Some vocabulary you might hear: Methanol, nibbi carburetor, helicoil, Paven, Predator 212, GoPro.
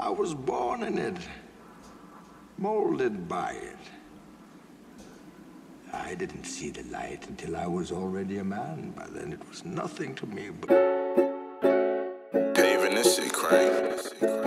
I was born in it, molded by it. I didn't see the light until I was already a man. By then it was nothing to me but... Paven, this shit crazy.